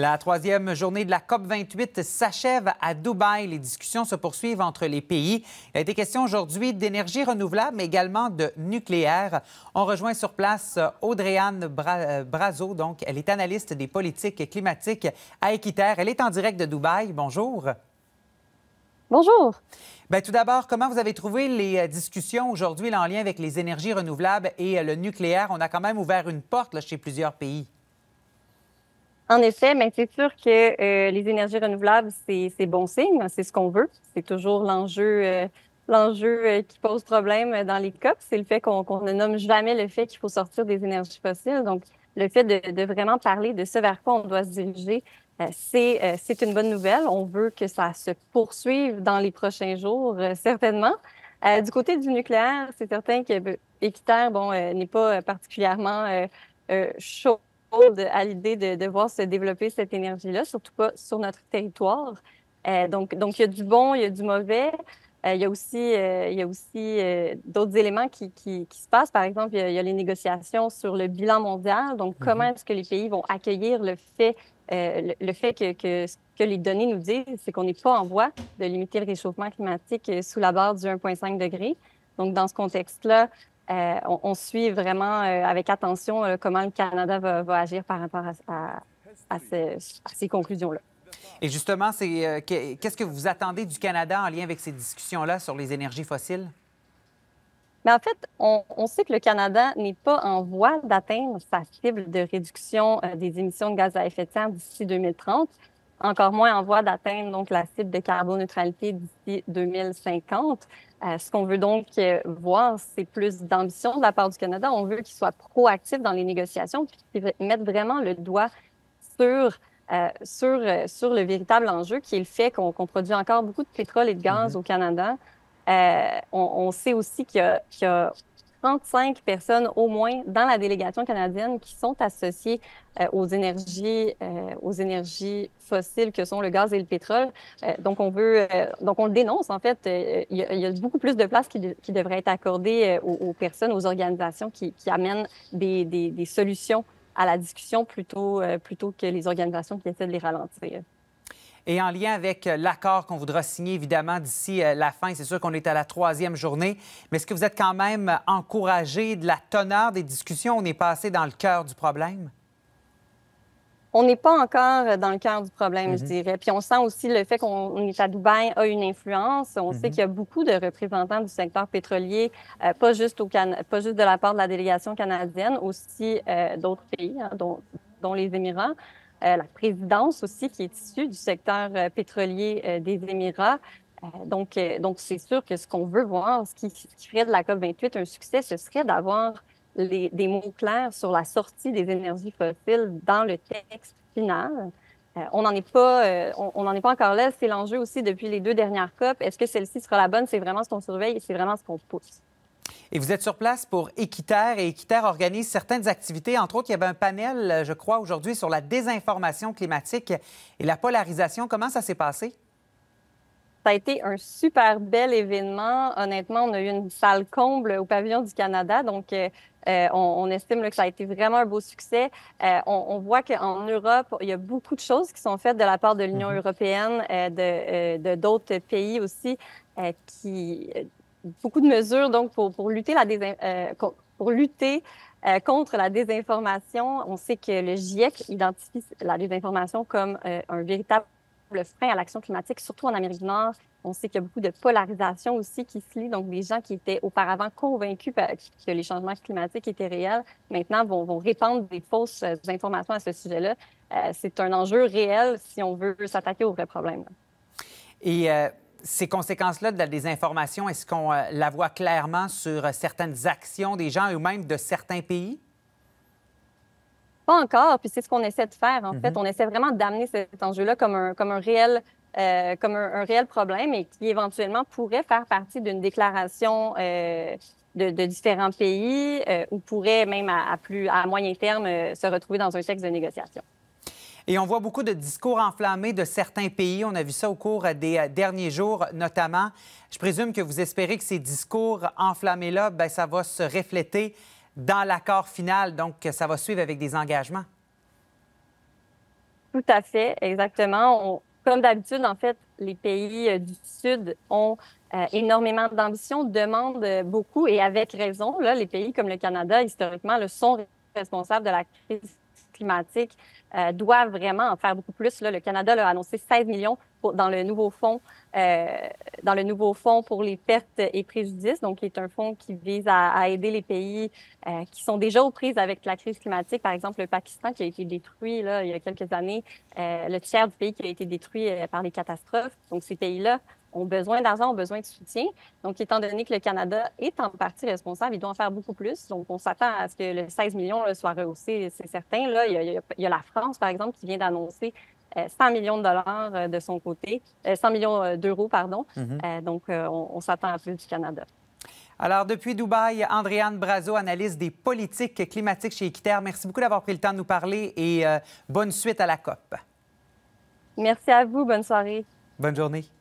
La troisième journée de la COP28 s'achève à Dubaï. Les discussions se poursuivent entre les pays. Il a été question aujourd'hui d'énergie renouvelable, mais également de nucléaire. On rejoint sur place Andréanne Brazeau, donc. Elle est analyste des politiques climatiques à Équiterre. Elle est en direct de Dubaï. Bonjour. Bonjour. Bien, tout d'abord, comment vous avez trouvé les discussions aujourd'hui en lien avec les énergies renouvelables et le nucléaire? On a quand même ouvert une porte là, chez plusieurs pays. En effet, mais c'est sûr que les énergies renouvelables, c'est bon signe, c'est ce qu'on veut. C'est toujours l'enjeu qui pose problème dans les COP, c'est le fait qu'on ne nomme jamais le fait qu'il faut sortir des énergies fossiles. Donc, le fait de vraiment parler de ce vers quoi on doit se diriger, c'est une bonne nouvelle. On veut que ça se poursuive dans les prochains jours, certainement. Du côté du nucléaire, c'est certain que Équiterre, bon, n'est pas particulièrement chaud à l'idée de voir se développer cette énergie-là, surtout pas sur notre territoire. Donc, il y a du bon, il y a du mauvais. Il y a aussi d'autres éléments qui se passent. Par exemple, il y a les négociations sur le bilan mondial. Donc, comment est-ce que les pays vont accueillir le fait que ce que les données nous disent, c'est qu'on n'est pas en voie de limiter le réchauffement climatique sous la barre du 1,5 degré. Donc, dans ce contexte-là, on suit vraiment avec attention comment le Canada va agir par rapport à ces conclusions-là. Et justement, qu'est-ce que vous attendez du Canada en lien avec ces discussions-là sur les énergies fossiles? Bien, en fait, on sait que le Canada n'est pas en voie d'atteindre sa cible de réduction des émissions de gaz à effet de serre d'ici 2030, encore moins en voie d'atteindre donc la cible de carboneutralité d'ici 2050. Ce qu'on veut donc voir, c'est plus d'ambition de la part du Canada. On veut qu'il soit proactif dans les négociations puis qu'il mette vraiment le doigt sur le véritable enjeu qui est le fait qu'on produit encore beaucoup de pétrole et de gaz au Canada. On sait aussi qu'il y a 35 personnes au moins dans la délégation canadienne qui sont associées aux énergies fossiles que sont le gaz et le pétrole. Donc on le dénonce en fait. Il y a beaucoup plus de place qui devrait être accordée aux personnes, aux organisations qui amènent des solutions à la discussion plutôt que les organisations qui essaient de les ralentir. Et en lien avec l'accord qu'on voudra signer, évidemment, d'ici la fin, c'est sûr qu'on est à la troisième journée, mais est-ce que vous êtes quand même encouragé de la teneur des discussions? On est passé dans le cœur du problème? On n'est pas encore dans le cœur du problème, je dirais. Puis on sent aussi le fait qu'on est à Dubaï a une influence. On sait qu'il y a beaucoup de représentants du secteur pétrolier, pas juste de la part de la délégation canadienne, aussi d'autres pays, hein, dont les Émirats. La présidence aussi qui est issue du secteur pétrolier des Émirats. Donc c'est sûr que ce qu'on veut voir, ce qui ferait de la COP28 un succès, ce serait d'avoir des mots clairs sur la sortie des énergies fossiles dans le texte final. On n'en est pas encore là. C'est l'enjeu aussi depuis les deux dernières COP. Est-ce que celle-ci sera la bonne? C'est vraiment ce qu'on surveille et c'est vraiment ce qu'on pousse. Et vous êtes sur place pour Équiterre et Équiterre organise certaines activités. Entre autres, il y avait un panel, je crois, aujourd'hui sur la désinformation climatique et la polarisation. Comment ça s'est passé? Ça a été un super bel événement. Honnêtement, on a eu une salle comble au pavillon du Canada. Donc, on estime là, que ça a été vraiment un beau succès. On voit qu'en Europe, il y a beaucoup de choses qui sont faites de la part de l'Union européenne, de d'autres pays aussi, beaucoup de mesures donc pour lutter contre la désinformation. On sait que le GIEC identifie la désinformation comme un véritable le frein à l'action climatique, surtout en Amérique du Nord. On sait qu'il y a beaucoup de polarisation aussi qui se lie. Donc, des gens qui étaient auparavant convaincus que les changements climatiques étaient réels, maintenant vont répandre des fausses informations à ce sujet-là. C'est un enjeu réel si on veut s'attaquer aux vrais problèmes. Et ces conséquences-là de la désinformation, est-ce qu'on la voit clairement sur certaines actions des gens ou même de certains pays? Pas encore, puis c'est ce qu'on essaie de faire, en fait. On essaie vraiment d'amener cet enjeu-là comme un réel problème et qui éventuellement pourrait faire partie d'une déclaration de différents pays ou pourrait même à moyen terme se retrouver dans un texte de négociation. Et on voit beaucoup de discours enflammés de certains pays. On a vu ça au cours des derniers jours, notamment. Je présume que vous espérez que ces discours enflammés-là, bien, ça va se refléter dans l'accord final, donc ça va suivre avec des engagements. Tout Tout à fait, exactement. Comme d'habitude, en fait, les pays du Sud ont énormément d'ambition, demandent beaucoup et avec raison. Là, les pays comme le Canada, historiquement, sont responsables de la crise climatique, doivent vraiment en faire beaucoup plus. Là, le Canada a annoncé 16 millions dans le nouveau fonds pour les pertes et préjudices, donc qui est un fonds qui vise à aider les pays qui sont déjà aux prises avec la crise climatique. Par exemple, le Pakistan qui a été détruit là, il y a quelques années, le tiers du pays qui a été détruit par les catastrophes. Donc, ces pays-là ont besoin d'argent, ont besoin de soutien. Donc, étant donné que le Canada est en partie responsable, il doit en faire beaucoup plus. Donc, on s'attend à ce que le 16 millions là, soit rehaussé, c'est certain. Là, il y a la France, par exemple, qui vient d'annoncer 100 millions de dollars de son côté, 100 millions d'euros, pardon. Donc, on s'attend à plus du Canada. Alors, depuis Dubaï, Andréanne Brazeau, analyse des politiques climatiques chez Équiterre. Merci beaucoup d'avoir pris le temps de nous parler et bonne suite à la COP. Merci à vous. Bonne soirée. Bonne journée.